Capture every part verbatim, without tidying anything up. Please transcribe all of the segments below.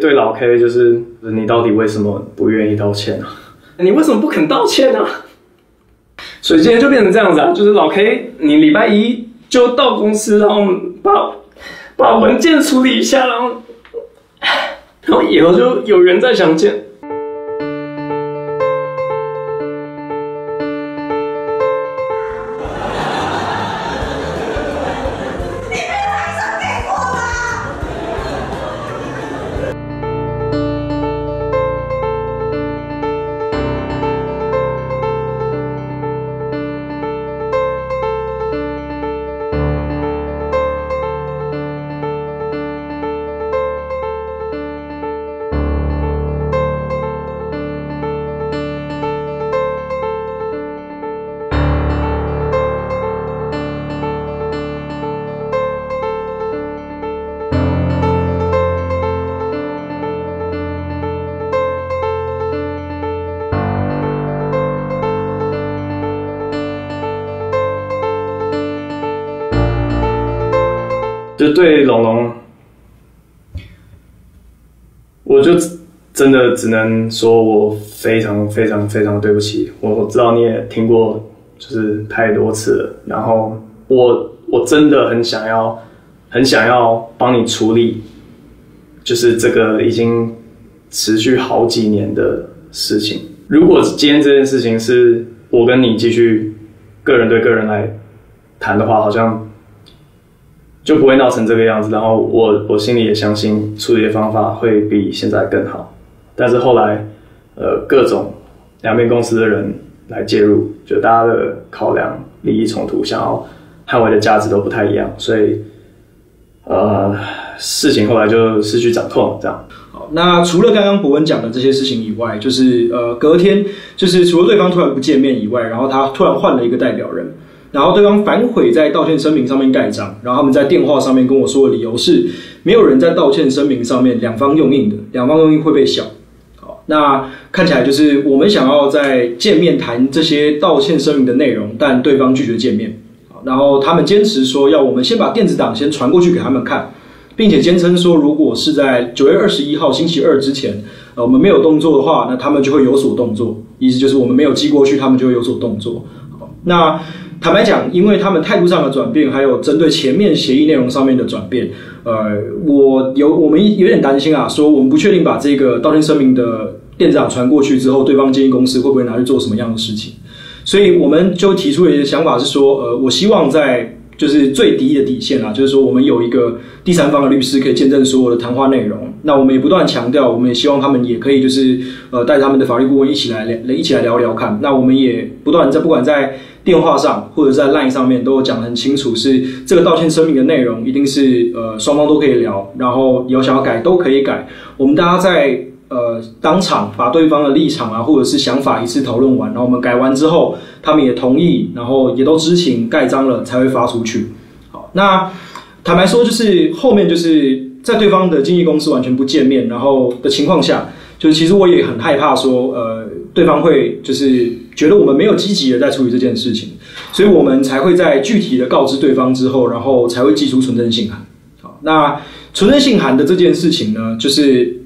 对老 K 就是你到底为什么不愿意道歉啊？你为什么不肯道歉啊？所以今天就变成这样子啊，就是老 K， 你礼拜一就到公司，然后把把文件处理一下，然后然后以后就有缘再相见。就对龙龙，我就真的只能说我非常非常非常对不起。我知道你也听过，就是太多次了。然后我我真的很想要，很想要帮你处理，就是这个已经持续好几年的事情。如果今天这件事情是我跟你继续个人对个人来谈的话，好像 就不会闹成这个样子，然后我我心里也相信处理的方法会比现在更好，但是后来，呃，各种两边公司的人来介入，就大家的考量、利益冲突、想要捍卫的价值都不太一样，所以，呃，事情后来就失去掌控，这样。 那除了刚刚博文讲的这些事情以外，就是呃，隔天就是除了对方突然不见面以外，然后他突然换了一个代表人。 然后对方反悔在道歉声明上面盖章，然后他们在电话上面跟我说的理由是，没有人在道歉声明上面两方用印的，两方用印会被笑。好，那看起来就是我们想要在见面谈这些道歉声明的内容，但对方拒绝见面。好，然后他们坚持说要我们先把电子档先传过去给他们看，并且坚称说如果是在九月二十一号星期二之前，呃，我们没有动作的话，那他们就会有所动作，意思就是我们没有寄过去，他们就会有所动作。好，那 坦白讲，因为他们态度上的转变，还有针对前面协议内容上面的转变，呃，我有我们有点担心啊，说我们不确定把这个道歉声明的电子档传过去之后，对方建议公司会不会拿去做什么样的事情，所以我们就提出了一个想法是说，呃，我希望在就是最低的底线啊，就是说我们有一个第三方的律师可以见证所有的谈话内容，那我们也不断强调，我们也希望他们也可以就是呃带他们的法律顾问一起来一起来聊聊看，那我们也不断在不管在 电话上或者在 LINE 上面都有讲得很清楚，是这个道歉声明的内容一定是呃双方都可以聊，然后有想要改都可以改。我们大家在呃当场把对方的立场啊或者是想法一次讨论完，然后我们改完之后，他们也同意，然后也都知情盖章了才会发出去。好，那坦白说就是后面就是在对方的经纪公司完全不见面，然后的情况下，就是其实我也很害怕说呃对方会就是 觉得我们没有积极的在处理这件事情，所以我们才会在具体的告知对方之后，然后才会寄出存证信函。好，那存证信函的这件事情呢，就是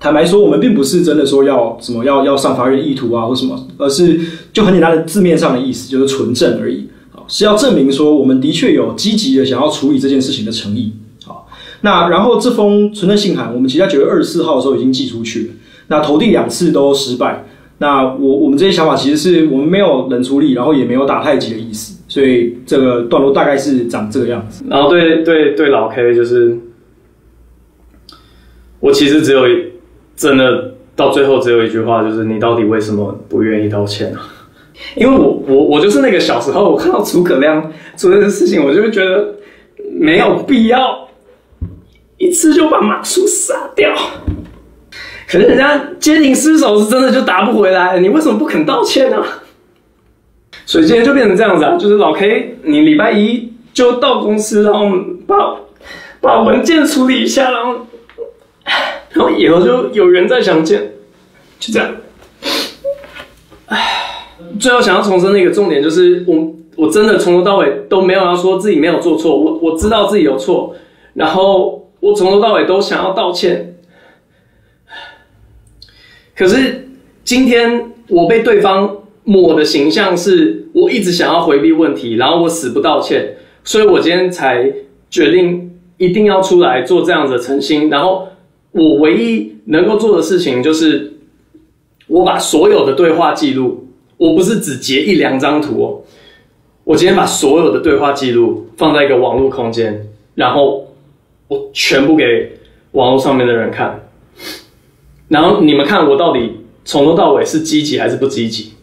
坦白说，我们并不是真的说要什么要要上法院的意图啊或什么，而是就很简单的字面上的意思，就是存证而已。好，是要证明说我们的确有积极的想要处理这件事情的诚意。好，那然后这封存证信函，我们其实在九月二十四号的时候已经寄出去了，那投递两次都失败。 那我我们这些想法其实是我们没有冷处理，然后也没有打太极的意思，所以这个段落大概是长这个样子。然后对对对老 K 就是，我其实只有真的到最后只有一句话，就是你到底为什么不愿意道歉啊？因为我我我就是那个小时候我看到诸葛亮做这件事情，我就会觉得没有必要一次就把马谡杀掉。 可是人家接领失手是真的就打不回来，你为什么不肯道歉呢、啊？所以今天就变成这样子啊，就是老 K， 你礼拜一就到公司，然后把把文件处理一下，然后然后以后就有缘再相见，就这样。唉，最后想要重申的一个重点就是，我我真的从头到尾都没有要说自己没有做错，我我知道自己有错，然后我从头到尾都想要道歉。可是今天我被对方抹的形象是我一直想要回避问题，然后我死不道歉，所以我今天才决定一定要出来做这样子的澄清。然后我唯一能够做的事情就是，我把所有的对话记录，我不是只截一两张图哦，我今天把所有的对话记录放在一个网络空间，然后我全部给网络上面的人看，然后你们看我到底从头到尾是积极还是不积极。